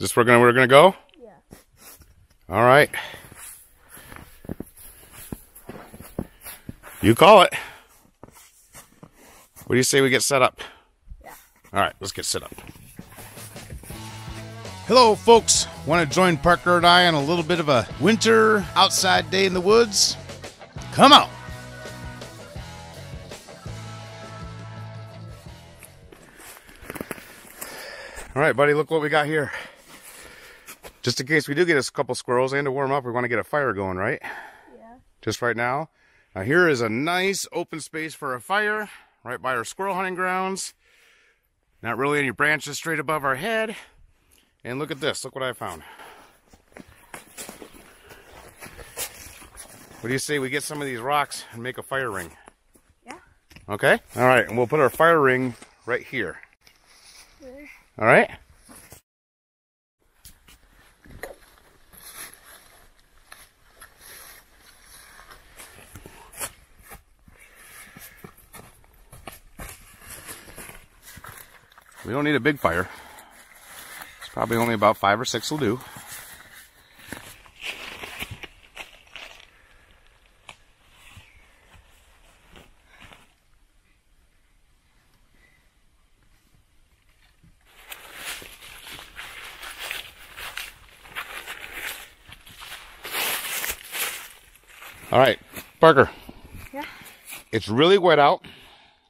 Is this where we're gonna go? Yeah. All right. You call it. What do you say we get set up? Yeah. All right, let's get set up. Hello, folks. Want to join Parker and I on a little bit of a winter outside day in the woods? Come out. All right, buddy, look what we got here. Just in case we do get a couple squirrels and to warm up, we want to get a fire going, right? Yeah. Just right now. Now here is a nice open space for a fire right by our squirrel hunting grounds. Not really any branches straight above our head. And look at this. Look what I found. What do you say we get some of these rocks and make a fire ring? Yeah. Okay. All right, and we'll put our fire ring right here. All right. We don't need a big fire. It's probably only about 5 or 6 will do. All right, Parker. Yeah. It's really wet out.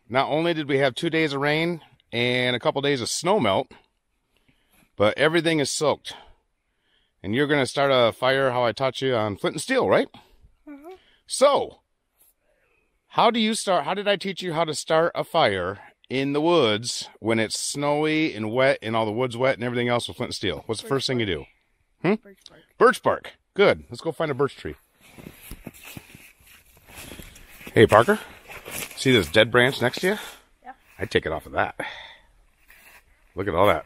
Not only did we have 2 days of rain and a couple days of snow melt, but everything is soaked. And you're going to start a fire, how I taught you, on flint and steel, right? Mm-hmm. So, how did I teach you how to start a fire in the woods when it's snowy and wet and all the wood's wet and everything else with flint and steel? What's the first thing you do? Hmm? Birch bark. Birch bark. Good. Let's go find a birch tree. Hey, Parker, see this dead branch next to you? Yeah. I'd take it off of that. Look at all that.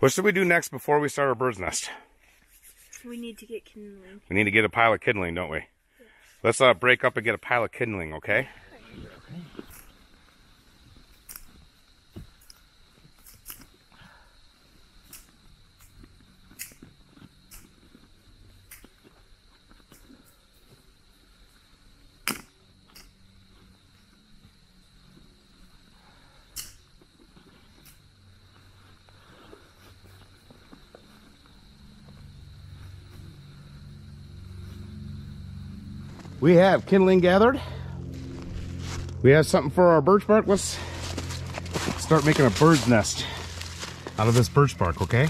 What should we do next before we start our bird's nest? We need to get kindling. We need to get a pile of kindling, don't we? Yeah. Let's break up and get a pile of kindling, okay? We have kindling gathered. We have something for our birch bark. Let's start making a bird's nest out of this birch bark, okay?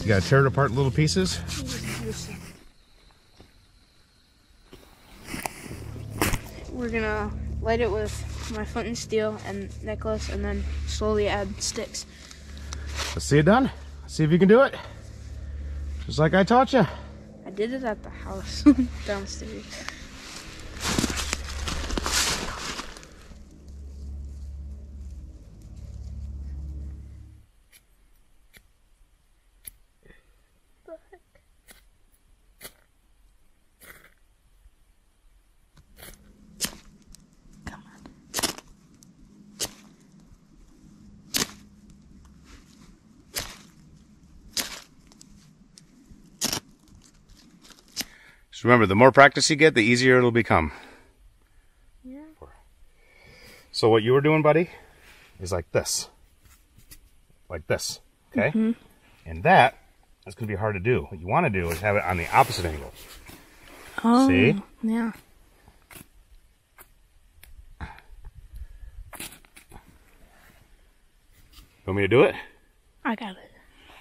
You gotta tear it apart in little pieces. We're gonna light it with my flint and steel and necklace and then slowly add sticks. Let's see it done. See if you can do it. Just like I taught you. I did it at the house downstairs. Remember, the more practice you get, the easier it'll become. Yeah. So what you were doing, buddy, is like this. Like this, okay? Mm-hmm. And that is going to be hard to do. What you want to do is have it on the opposite angle. Oh, see? Yeah. Want me to do it? I got it.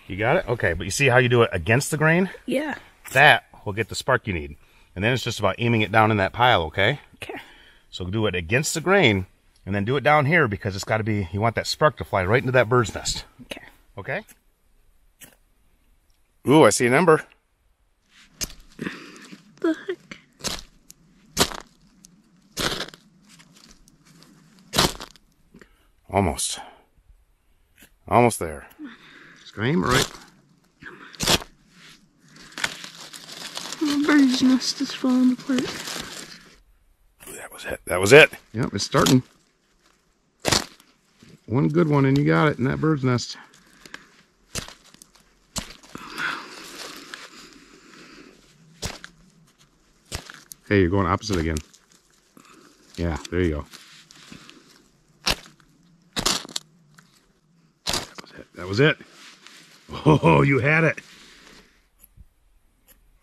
You got it? Okay, but you see how you do it against the grain? Yeah. That we'll get the spark you need. And then it's just about aiming it down in that pile, okay? Okay. So do it against the grain, and then do it down here because it's got to be, you want that spark to fly right into that bird's nest. Okay. Okay? Ooh, I see an ember. What the heck? Almost. Almost there. Just gonna aim right. Bird's nest is falling apart. That was it. That was it. Yep, it's starting. One good one, and you got it in that bird's nest. Hey, you're going opposite again. Yeah, there you go. That was it. That was it. Oh, you had it.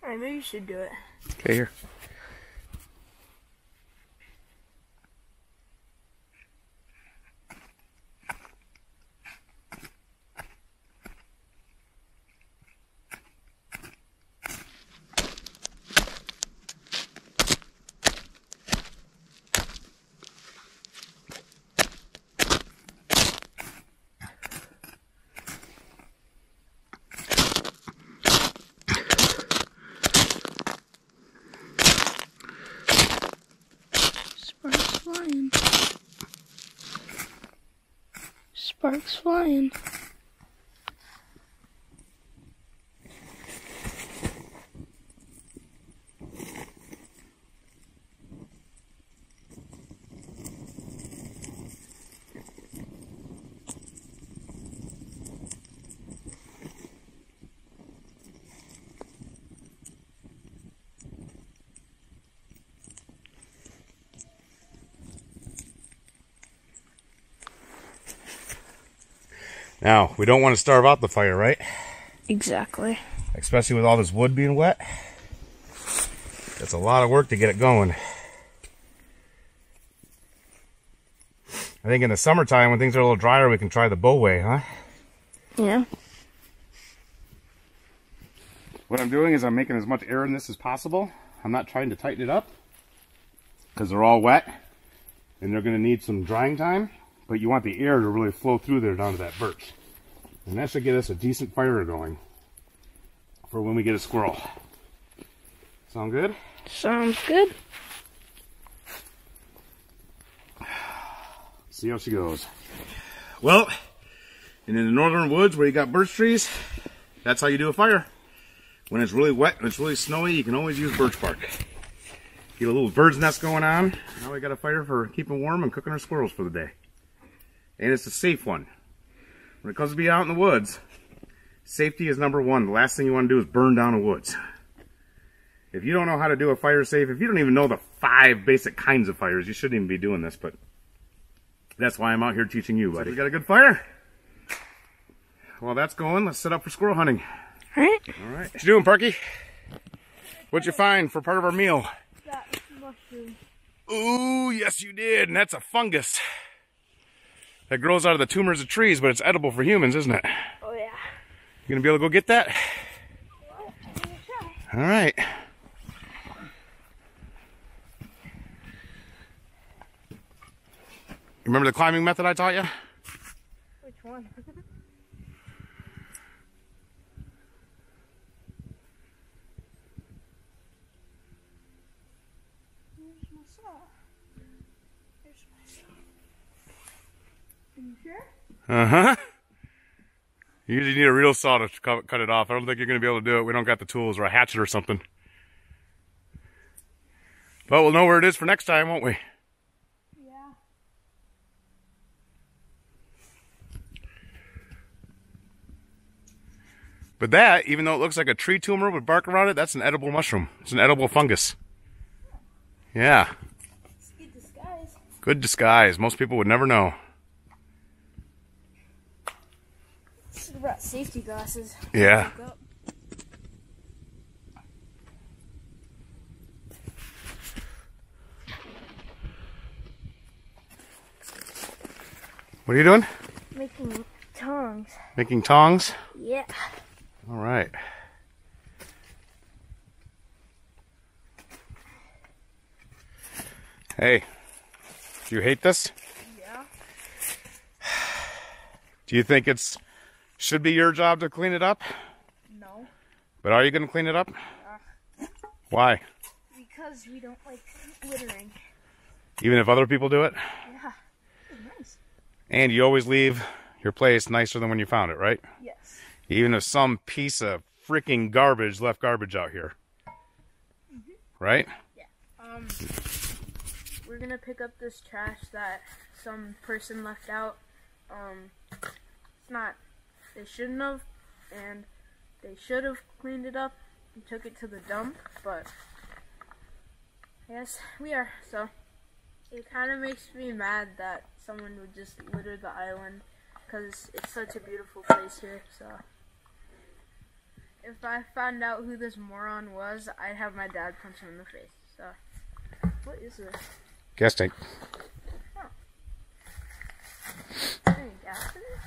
All right, maybe you should do it. Okay, here. Sparks flying. Now, we don't want to starve out the fire, right? Exactly. Especially with all this wood being wet. That's a lot of work to get it going. I think in the summertime, when things are a little drier, we can try the bow way, huh? Yeah. What I'm doing is I'm making as much air in this as possible. I'm not trying to tighten it up, because they're all wet, and they're going to need some drying time. But you want the air to really flow through there down to that birch. And that should get us a decent fire going for when we get a squirrel. Sound good? Sounds good. See how she goes. Well, and in the northern woods where you got birch trees, that's how you do a fire. When it's really wet and it's really snowy, you can always use birch bark. Get a little bird's nest going on. Now we got a fire for keeping warm and cooking our squirrels for the day. And it's a safe one. When it comes to being out in the woods, safety is number one. The last thing you want to do is burn down the woods. If you don't know how to do a fire safe, if you don't even know the 5 basic kinds of fires, you shouldn't even be doing this, but that's why I'm out here teaching you, buddy. So we got a good fire. While that's going, let's set up for squirrel hunting. All right. All right. What you doing, Parky? What'd you find for part of our meal? That mushroom. Ooh, yes you did, and that's a fungus. That grows out of the tumors of trees, but it's edible for humans, isn't it? Oh, yeah. You gonna be able to go get that? Well, I'm gonna try. All right. You remember the climbing method I taught you? Which one? Where's my saw? There's my saw. You sure? Uh-huh. You need a real saw to cut it off. I don't think you're going to be able to do it. We don't got the tools or a hatchet or something. But we'll know where it is for next time, won't we? Yeah. But that, even though it looks like a tree tumor with bark around it, that's an edible mushroom. It's an edible fungus. Yeah. It's a good disguise. Good disguise. Most people would never know. I brought safety glasses. Yeah. What are you doing? Making tongs. Making tongs? Yeah. All right. Hey, do you hate this? Yeah. Do you think it's should be your job to clean it up? No. But are you going to clean it up? Yeah. Why? Because we don't like littering. Even if other people do it? Yeah. It's nice. And you always leave your place nicer than when you found it, right? Yes. Even if some piece of freaking garbage left garbage out here. right? Yeah. We're gonna pick up this trash that some person left out. They shouldn't have, and they should have cleaned it up and took it to the dump, but yes, we are. So it kind of makes me mad that someone would just litter the island, because it's such a beautiful place here. So if I found out who this moron was, I'd have my dad punch him in the face. So what is this? Gas tank. Huh. Any gas in it?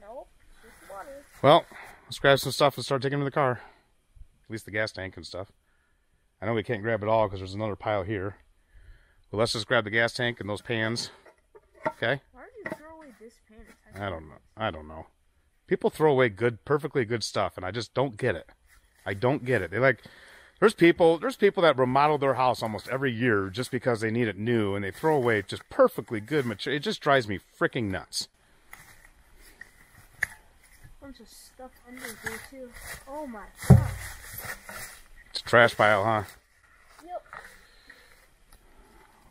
Nope, just water. Well, let's grab some stuff and start taking it to the car. At least the gas tank and stuff. I know we can't grab it all because there's another pile here. But let's just grab the gas tank and those pans. Okay? Why did you throw away this pan? I don't know. People throw away good, perfectly good stuff, and I just don't get it. I don't get it. They like... There's people that remodel their house almost every year just because they need it new, and they throw away just perfectly good material. It just drives me freaking nuts. Bunch of stuff under here too. Oh my god. It's a trash pile, huh? Yep.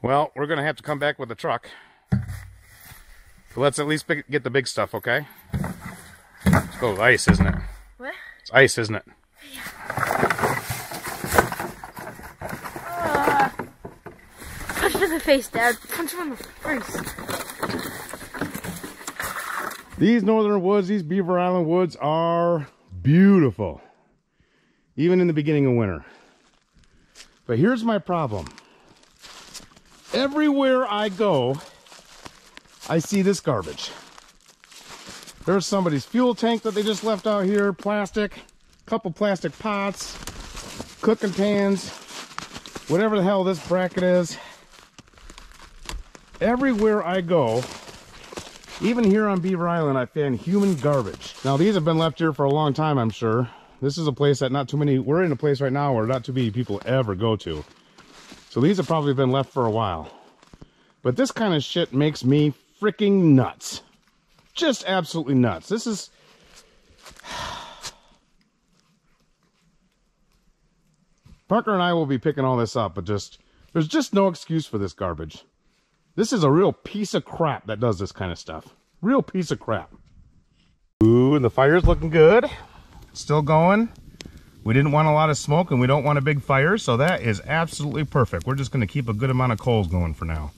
Well, we're gonna have to come back with a truck. But let's at least get the big stuff, okay? It's cold ice, isn't it? What? It's ice, isn't it? The face, Dad. Punch him in the face. These northern woods, these Beaver Island woods are beautiful, even in the beginning of winter. But here's my problem. Everywhere I go, I see this garbage. There's somebody's fuel tank that they just left out here, plastic, a couple plastic pots, cooking pans, whatever the hell this bracket is. Everywhere I go, even here on Beaver Island, I find human garbage. Now, these have been left here for a long time, I'm sure. This is a place that not too many, we're in a place right now where not too many people ever go to. So these have probably been left for a while. But this kind of shit makes me freaking nuts. Just absolutely nuts. This is... Parker and I will be picking all this up, but just, there's just no excuse for this garbage. This is a real piece of crap that does this kind of stuff. Real piece of crap. Ooh, and the fire's looking good. It's still going. We didn't want a lot of smoke, and we don't want a big fire, so that is absolutely perfect. We're just going to keep a good amount of coals going for now.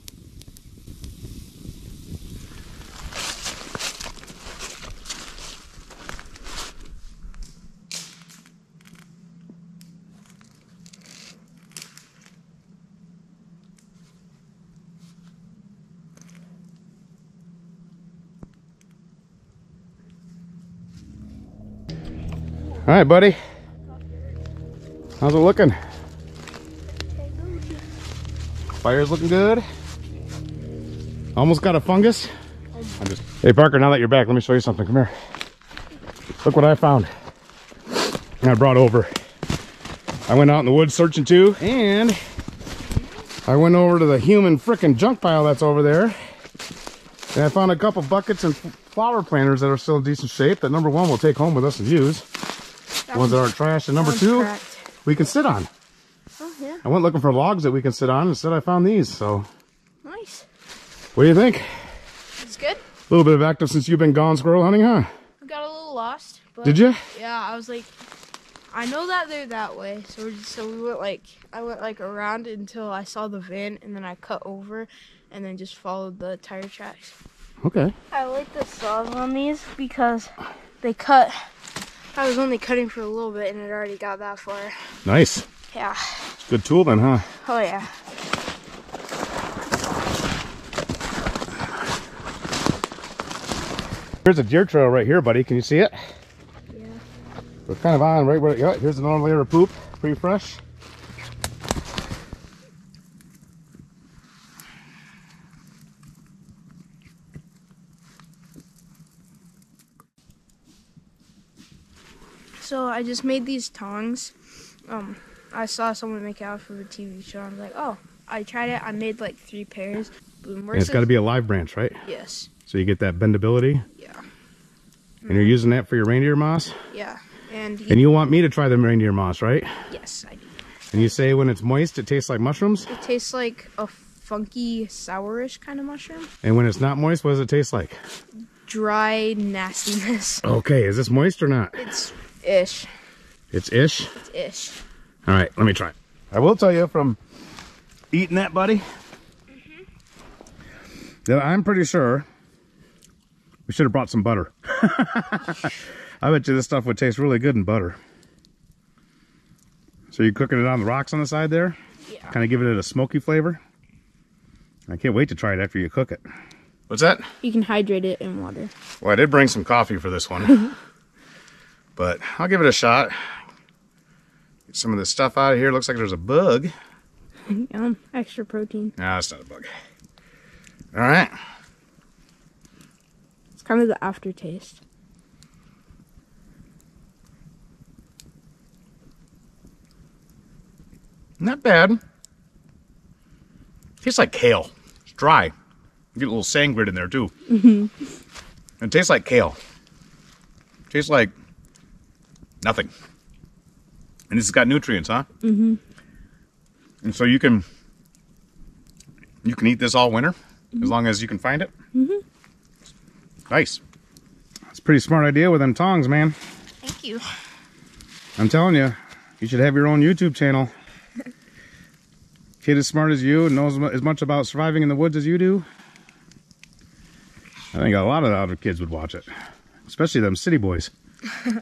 All right, buddy. How's it looking? Fire's looking good. Almost got a fungus. Hey, Parker, now that you're back, let me show you something. Come here. Look what I found. I brought over. I went out in the woods searching too, and I went over to the human frickin' junk pile that's over there, and I found a couple buckets and flower planters that are still in decent shape that, number one, we'll take home with us and use. Ones that aren't trash, and number two, we can sit on. Oh, yeah. I went looking for logs that we can sit on. Instead, I found these, so. Nice. What do you think? It's good. A little bit of active since you've been gone squirrel hunting, huh? I got a little lost. But did you? Yeah, I was like, I know that they're that way, so I went around until I saw the van, and then I cut over, and then just followed the tire tracks. Okay. I like the saws on these because they cut... I was only cutting for a little bit, and it already got that far. Nice. Yeah. Good tool then, huh? Oh, yeah. Here's a deer trail right here, buddy. Can you see it? Yeah. We're kind of on right where... Yeah, here's another layer of poop. Pretty fresh. So I just made these tongs. I saw someone make it out for a TV show. I was like, oh, I tried it. I made like 3 pairs. Boom, and it's got to be a live branch, right? Yes. So you get that bendability? Yeah. And you're using that for your reindeer moss? Yeah. And you want me to try the reindeer moss, right? Yes, I do. And you say when it's moist, it tastes like mushrooms? It tastes like a funky, sourish kind of mushroom. And when it's not moist, what does it taste like? Dry nastiness. Okay, is this moist or not? It's ish. It's ish? It's ish. All right, let me try it. I will tell you from eating that, buddy, that I'm pretty sure we should have brought some butter. I bet you this stuff would taste really good in butter. So you're cooking it on the rocks on the side there? Yeah. Kind of giving it a smoky flavor. I can't wait to try it after you cook it. What's that? You can hydrate it in water. Well, I did bring some coffee for this one. But I'll give it a shot. Get some of this stuff out of here. Looks like there's a bug. Extra protein. No, it's not a bug. All right. It's kind of the aftertaste. Not bad. Tastes like kale. It's dry. You get a little sand grit in there too. And it tastes like kale. It tastes like nothing. And this has got nutrients, huh? And so you can eat this all winter as long as you can find it. Nice. That's a pretty smart idea with them tongs, man. Thank you. I'm telling you, you should have your own YouTube channel. Kid as smart as you and knows as much about surviving in the woods as you do. I think a lot of the other kids would watch it, especially them city boys. Did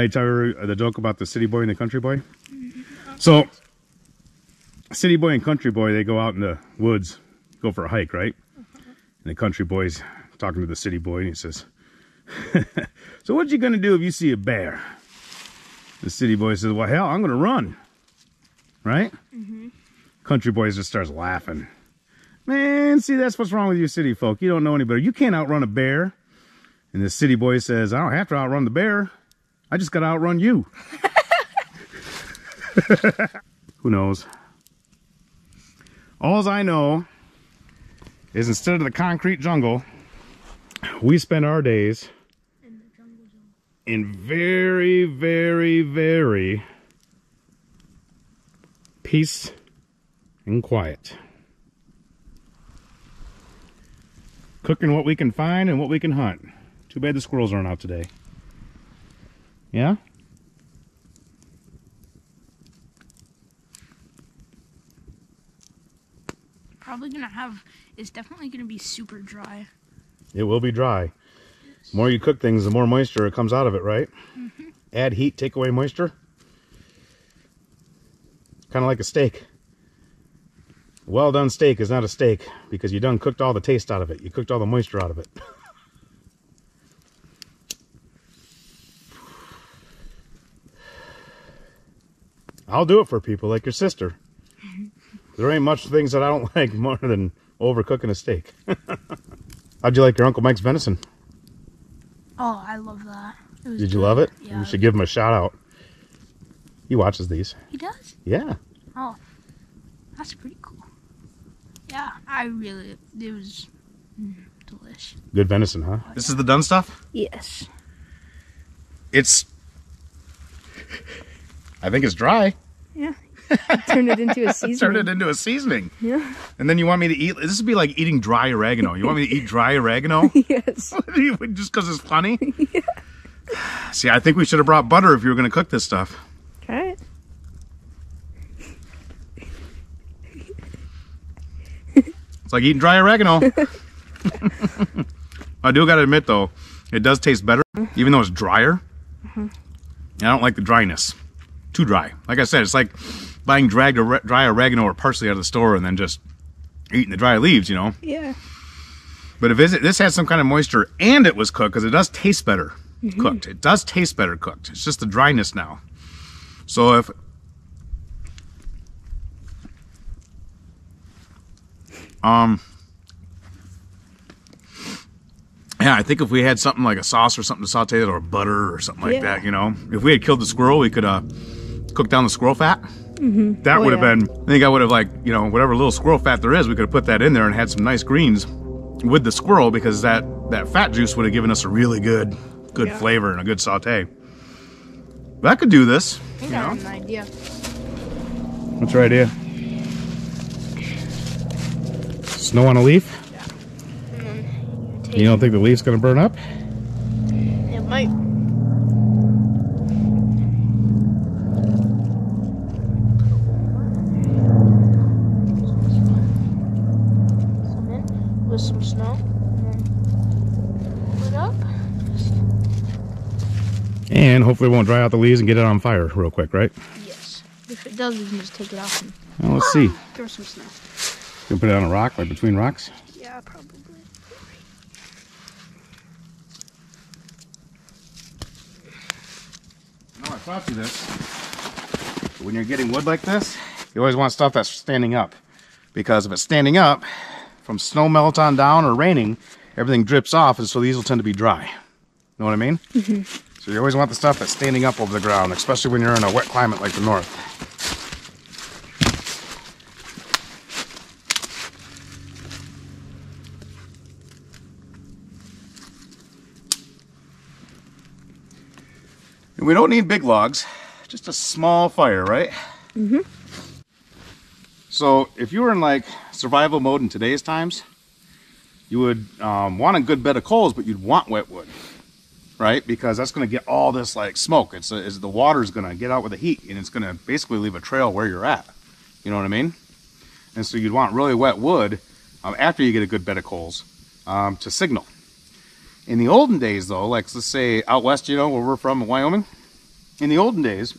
I tell you the joke about the city boy and the country boy? So, city boy and country boy, they go out in the woods, go for a hike, right? And the country boy's talking to the city boy and he says, "So what you gonna do if you see a bear?" The city boy says, "Well, hell, I'm gonna run." Right? Country boy just starts laughing. Man, see, that's what's wrong with you city folk. You don't know any better. You can't outrun a bear. And the city boy says, "I don't have to outrun the bear. I just got to outrun you." Who knows? All I know is instead of the concrete jungle, we spend our days in the jungle in very, very, very peace and quiet. Cooking what we can find and what we can hunt. Too bad the squirrels aren't out today. Yeah? Probably gonna have, it's definitely gonna be super dry. It will be dry. The more you cook things, the more moisture it comes out of it, right? Add heat, take away moisture. Kind of like a steak. A well done steak is not a steak because you done cooked all the taste out of it. You cooked all the moisture out of it. I'll do it for people like your sister. There ain't much things that I don't like more than overcooking a steak. How'd you like your Uncle Mike's venison? Oh, I love that. Did you love it? Yeah. You should give him a shout out. He watches these. He does? Yeah. Oh, that's pretty cool. Yeah, it was delish. Good venison, huh? Oh, this is the done stuff? Yes. I think it's dry. Yeah. Turn it into a seasoning. Turn it into a seasoning. Yeah. And then you want me to eat, this would be like eating dry oregano. You want me to eat dry oregano? Yes. Just because it's funny? Yeah. See, I think we should have brought butter if you were going to cook this stuff. Okay. It's like eating dry oregano. I do got to admit, though, it does taste better, even though it's drier. I don't like the dryness. Too dry. Like I said, it's like buying dry oregano or parsley out of the store and then just eating the dry leaves, you know? Yeah. But this has some kind of moisture and it was cooked because it does taste better cooked. It does taste better cooked. It's just the dryness now. So if yeah, I think if we had something like a sauce or something to saute it or butter or something like that, you know, if we had killed the squirrel, we could cook down the squirrel fat. That would have been, I think I would have like, you know, whatever little squirrel fat there is, we could have put that in there and had some nice greens with the squirrel because that fat juice would have given us a really good flavor and a good saute. That could do this. I think I have an idea. What's your idea? Snow on a leaf? Yeah. And you don't think the leaf's going to burn up? It might. With some snow. Pull it up. And hopefully it won't dry out the leaves and get it on fire real quick, right? Yes. If it does, we can just take it off. And well, let's see. Throw some snow. You can put it on a rock, right between rocks? Yeah, probably. No, I taught you this. But when you're getting wood like this, you always want stuff that's standing up. Because if it's standing up, from snow melt on down or raining, everything drips off, and so these will tend to be dry. Know what I mean? Mm-hmm. So you always want the stuff that's standing up over the ground, especially when you're in a wet climate like the north. And we don't need big logs, just a small fire, right? Mm-hmm. So if you were in like survival mode in today's times, you would want a good bed of coals, but you'd want wet wood, right? Because that's going to get all this like smoke. It's the water's going to get out with the heat, and it's going to basically leave a trail where you're at. You know what I mean? And so you'd want really wet wood after you get a good bed of coals to signal. In the olden days, though, like let's say out west, you know, where we're from in Wyoming, in the olden days,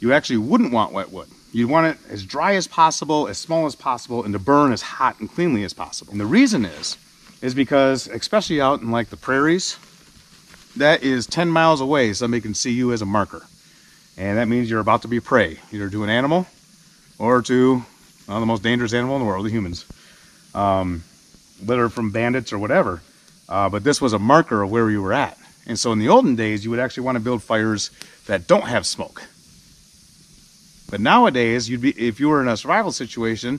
you actually wouldn't want wet wood. You want it as dry as possible, as small as possible, and to burn as hot and cleanly as possible. And the reason is because, especially out in like the prairies, that is 10 miles away somebody can see you as a marker. And that means you're about to be prey, either to an animal or to the most dangerous animal in the world, the humans. Litter from bandits or whatever. But this was a marker of where you were at. And so in the olden days, you would actually want to build fires that don't have smoke. But nowadays, you'd be, if you were in a survival situation,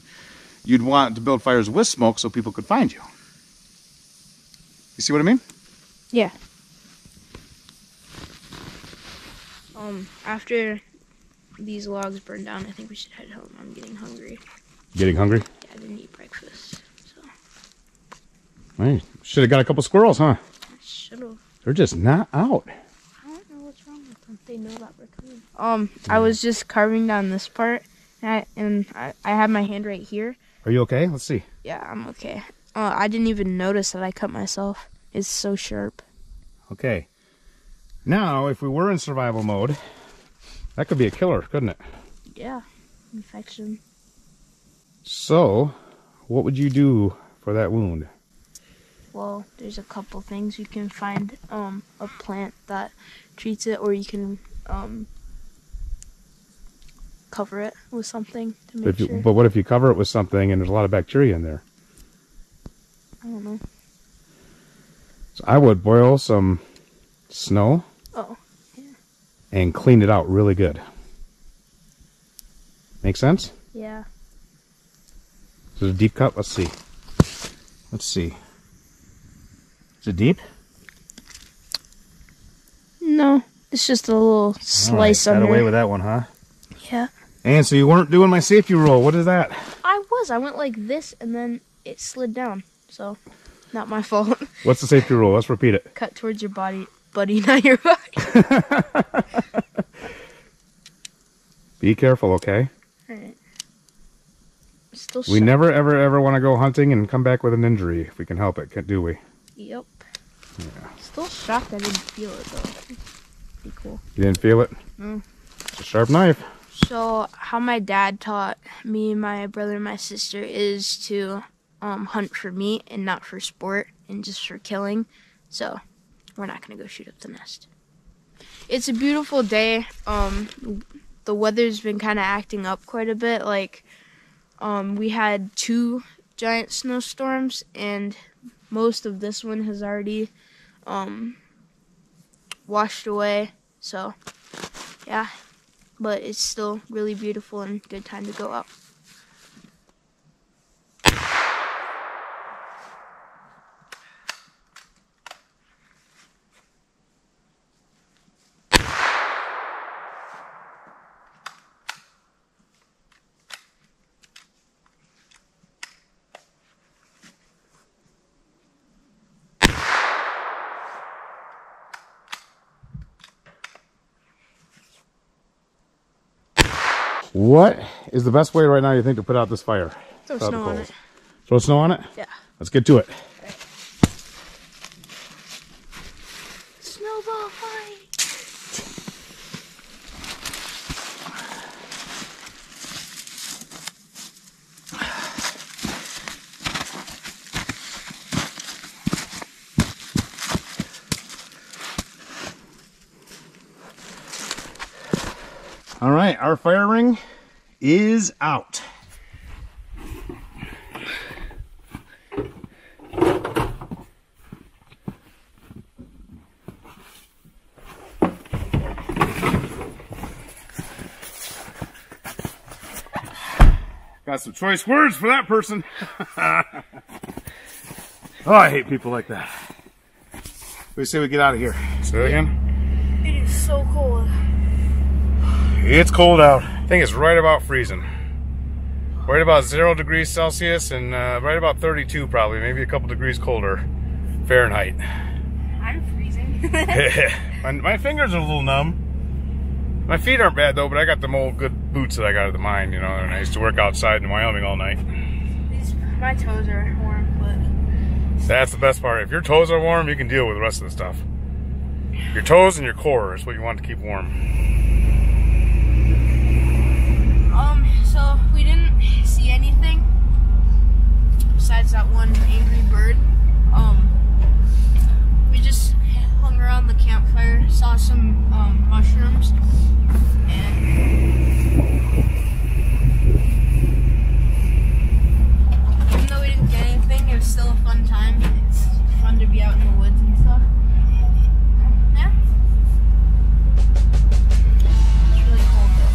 you'd want to build fires with smoke so people could find you. You see what I mean? Yeah. After these logs burn down, I think we should head home. I'm getting hungry. Getting hungry? Yeah, I didn't eat breakfast. So. Hey, should have got a couple squirrels, huh? Should have. They're just not out. They know that we're coming. I was just carving down this part, and I had my hand right here. Are you okay? Let's see. Yeah, I'm okay. I didn't even notice that I cut myself. It's so sharp. Okay. Now, if we were in survival mode, that could be a killer, couldn't it? Yeah. Infection. So, what would you do for that wound? Well, there's a couple things. You can find a plant that treats it, or you can cover it with something to make sure. But what if you cover it with something and there's a lot of bacteria in there? I don't know. So I would boil some snow. Oh, yeah. And clean it out really good. Make sense? Yeah. Is it a deep cut? Let's see. Let's see. Is it deep? No, it's just a little slice on it. Got away with that one, huh? Yeah. And so you weren't doing my safety roll. What is that? I was. I went like this, and then it slid down. So, not my fault. What's the safety roll? Let's repeat it. Cut towards your body, buddy, not your body. Be careful, okay? All right. Still we never, ever, ever want to go hunting and come back with an injury if we can help it, do we? Yep. Yeah. Still shocked I didn't feel it though. Be cool. You didn't feel it? No. It's a sharp knife. So how my dad taught me, my brother, and my sister is to hunt for meat and not for sport and just for killing. So we're not gonna go shoot up the nest. It's a beautiful day. The weather's been kind of acting up quite a bit. Like we had 2 giant snowstorms, and most of this one has already washed away, so yeah, but it's still really beautiful and good time to go out. What is the best way right now, you think, to put out this fire? Throw snow on it. Throw snow on it? Yeah. Let's get to it. Okay. Snowball fight! All right, our fire ring is out. Got some choice words for that person. Oh, I hate people like that. We say we get out of here. Say that again. It is so cold. It's cold out. I think it's right about freezing. Right about 0 degrees Celsius and right about 32 probably, maybe a couple degrees colder Fahrenheit. I'm freezing. my fingers are a little numb. My feet aren't bad though, but I got them old good boots that I got at the mine, you know, and I used to work outside in Wyoming all night. My toes are warm, but... That's the best part. If your toes are warm, you can deal with the rest of the stuff. Your toes and your core is what you want to keep warm. So we didn't see anything besides that one angry bird. We just hung around the campfire, saw some mushrooms. And even though we didn't get anything, it was still a fun time. It's fun to be out in the woods and stuff. Yeah. It's really cold though.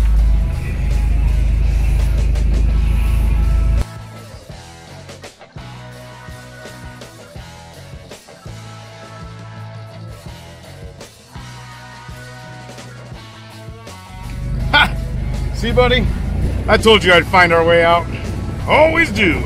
Ha! See, buddy? I told you I'd find our way out. Always do.